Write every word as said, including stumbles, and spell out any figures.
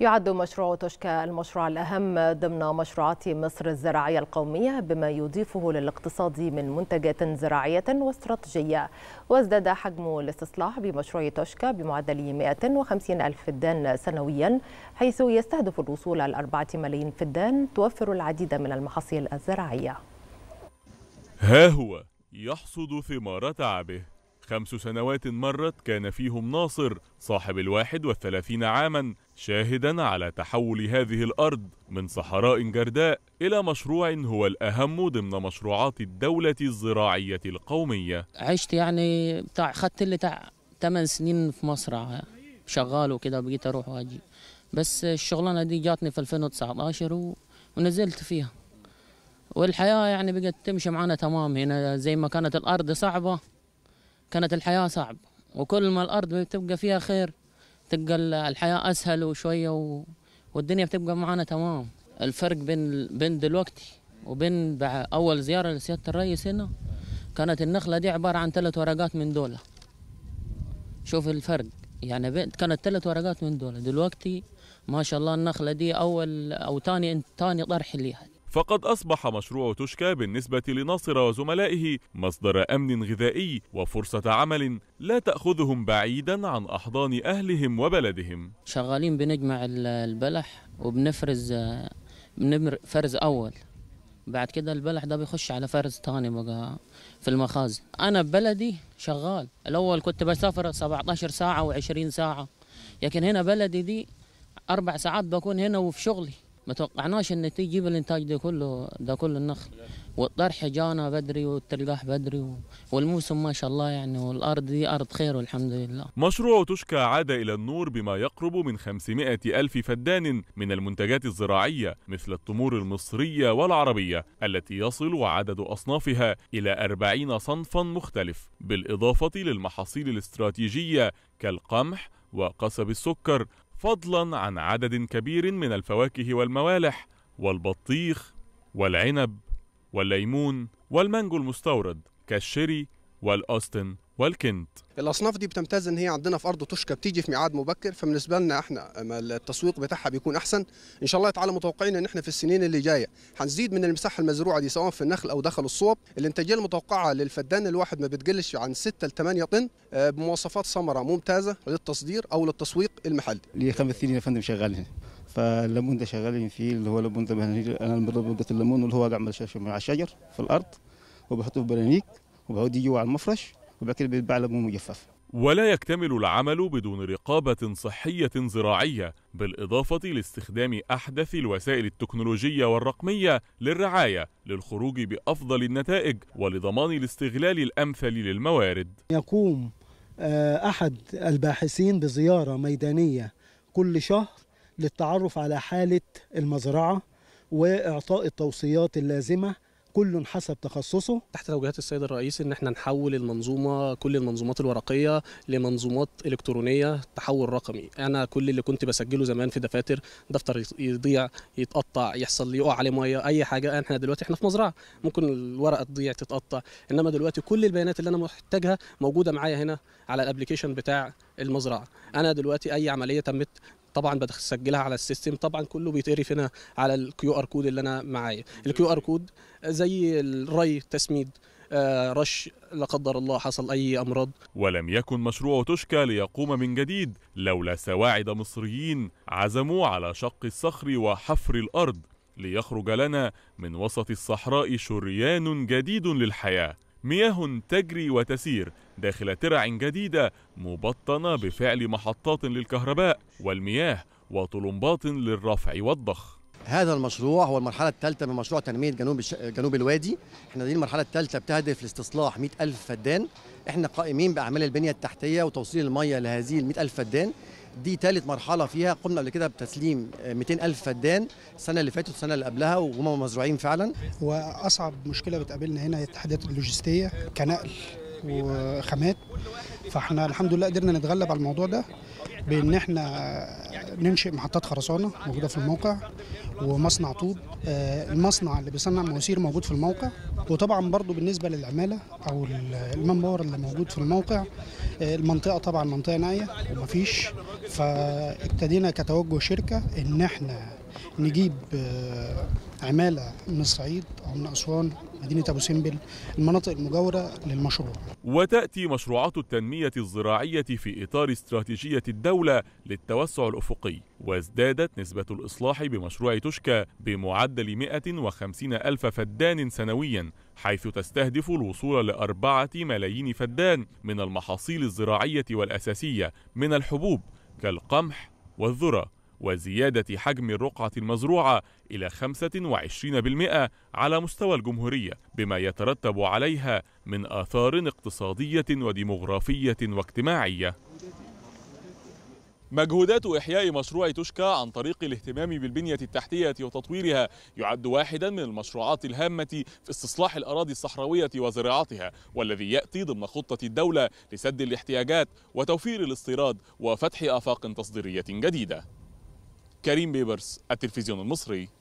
يعد مشروع توشكى المشروع الأهم ضمن مشروعات مصر الزراعية القومية بما يضيفه للاقتصاد من منتجات زراعية واستراتيجية. وازداد حجم الاستصلاح بمشروع توشكى بمعدل مئة وخمسين ألف فدان سنويا، حيث يستهدف الوصول إلى أربعة ملايين فدان توفر العديد من المحاصيل الزراعية. ها هو يحصد ثمار تعبه. خمس سنوات مرت كان فيهم ناصر صاحب الواحد والثلاثين عاما شاهدا على تحول هذه الأرض من صحراء جرداء إلى مشروع هو الأهم ضمن مشروعات الدولة الزراعية القومية. عشت يعني بتاع خدت اللي بتاع ثمان سنين في مصر شغال وكده، بقيت أروح وأجي، بس الشغلانة دي جاتني في ألفين وتسعة عشر ونزلت فيها، والحياة يعني بقت تمشي معانا تمام. هنا زي ما كانت الأرض صعبة كانت الحياة صعبة، وكل ما الأرض بتبقى فيها خير تبقى الحياة أسهل وشوية و... والدنيا بتبقى معانا تمام. الفرق بين بين دلوقتي وبين أول زيارة لسيادة الرئيس هنا، كانت النخلة دي عبارة عن ثلاث ورقات من دولة. شوف الفرق، يعني كانت ثلاث ورقات من دولة، دلوقتي ما شاء الله النخلة دي أول أو تاني تاني طرح ليها. فقد أصبح مشروع توشكى بالنسبة لناصر وزملائه مصدر أمن غذائي وفرصة عمل لا تأخذهم بعيدا عن أحضان أهلهم وبلدهم. شغالين بنجمع البلح وبنفرز فرز أول، بعد كده البلح ده بيخش على فرز تاني بقى في المخازن. أنا ببلدي شغال، الأول كنت بسافر سبعطاشر ساعة وعشرين ساعة، لكن هنا بلدي دي أربع ساعات بكون هنا وفي شغلي. ما توقعناش ان تجيب الانتاج ده كله، ده كله النخل، والطرح جانا بدري والتلقاح بدري، والموسم ما شاء الله يعني، والارض دي ارض خير والحمد لله. مشروع توشكى عاد الى النور بما يقرب من خمسمائة الف فدان من المنتجات الزراعيه مثل التمور المصريه والعربيه التي يصل عدد اصنافها الى أربعين صنفا مختلف، بالاضافه للمحاصيل الاستراتيجيه كالقمح وقصب السكر، فضلا عن عدد كبير من الفواكه والموالح والبطيخ والعنب والليمون والمانجو المستورد كالشيري والأوستن والكنت. الاصناف دي بتمتاز ان هي عندنا في ارض توشكى بتيجي في ميعاد مبكر، فبالنسبه لنا احنا التسويق بتاعها بيكون احسن ان شاء الله تعالى. متوقعين ان احنا في السنين اللي جايه هنزيد من المساحه المزروعه دي سواء في النخل او دخل الصوب. الانتاجيه المتوقعه للفدان الواحد ما بتقلش عن ستة لثمانية طن بمواصفات ثمره ممتازه للتصدير او للتسويق المحلي. لي خمس سنين يا فندم شغالين، فالليمون ده شغالين فيه، اللي هو ليمون ده انا بضبط الليمون واللي هو اعمل على الشجر في الارض وبحطه في برانيك وبعود يجي على المفرش وبعد كده بيتباع ليمون مجفف. ولا يكتمل العمل بدون رقابة صحية زراعية، بالإضافة لاستخدام أحدث الوسائل التكنولوجية والرقمية للرعاية للخروج بأفضل النتائج ولضمان الاستغلال الأمثل للموارد. يقوم أحد الباحثين بزيارة ميدانية كل شهر للتعرف على حالة المزرعة وإعطاء التوصيات اللازمة، كل حسب تخصصه. تحت توجيهات السيد الرئيس ان احنا نحول المنظومه كل المنظومات الورقيه لمنظومات الكترونيه تحول رقمي. انا كل اللي كنت بسجله زمان في دفاتر، دفتر يضيع، يتقطع، يحصل لي يقع عليه ميه، اي حاجه، احنا دلوقتي احنا في مزرعه ممكن الورقه تضيع تتقطع، انما دلوقتي كل البيانات اللي انا محتاجها موجوده معايا هنا على الابلكيشن بتاع المزرعه. انا دلوقتي اي عمليه تمت طبعا بسجلها على السيستم، طبعا كله بيتقري هنا على الكيو ار كود اللي انا معايا. الكيو ار كود زي الري، تسميد، رش، لا قدر الله حصل اي امراض. ولم يكن مشروع توشكى ليقوم من جديد لولا سواعد مصريين عزموا على شق الصخر وحفر الارض ليخرج لنا من وسط الصحراء شريان جديد للحياه، مياه تجري وتسير داخل ترع جديدة مبطنة بفعل محطات للكهرباء والمياه وطلمبات للرفع والضخ. هذا المشروع هو المرحلة الثالثة من مشروع تنمية جنوب جنوب الوادي. احنا دي المرحلة الثالثة بتهدف لاستصلاح مئة ألف فدان. احنا قائمين بأعمال البنية التحتية وتوصيل المياه لهذه مئة ألف فدان. دي ثالث مرحلة فيها، قمنا قبل كده بتسليم مئتين ألف فدان السنة اللي فاتت والسنة اللي قبلها وهم مزروعين فعلا. وأصعب مشكلة بتقابلنا هنا هي التحديات اللوجستية كنقل وخامات، فاحنا الحمد لله قدرنا نتغلب على الموضوع ده بان احنا ننشئ محطات خرسانه موجوده في الموقع ومصنع طوب، المصنع اللي بيصنع مواسير موجود في الموقع، وطبعا برضو بالنسبه للعماله او المان باور اللي موجود في الموقع. المنطقه طبعا منطقه نائيه ومفيش فابتدينا كتوجه شركة إن احنا نجيب عمالة من الصعيد أو من أسوان، مدينة أبو سمبل، المناطق المجاورة للمشروع. وتأتي مشروعات التنمية الزراعية في إطار استراتيجية الدولة للتوسع الأفقي، وازدادت نسبة الإصلاح بمشروع توشكى بمعدل مئة وخمسين ألف فدان سنويا، حيث تستهدف الوصول لأربعة ملايين فدان من المحاصيل الزراعية والأساسية من الحبوب كالقمح والذرة، وزيادة حجم الرقعة المزروعة إلى خمسة وعشرين بالمئة على مستوى الجمهورية، بما يترتب عليها من آثار اقتصادية وديمغرافية واجتماعية. مجهودات إحياء مشروع توشكى عن طريق الاهتمام بالبنية التحتية وتطويرها يعد واحدا من المشروعات الهامة في استصلاح الأراضي الصحراوية وزراعتها، والذي يأتي ضمن خطة الدولة لسد الاحتياجات وتوفير الاستيراد وفتح آفاق تصديرية جديدة. كريم بيبرس، التلفزيون المصري.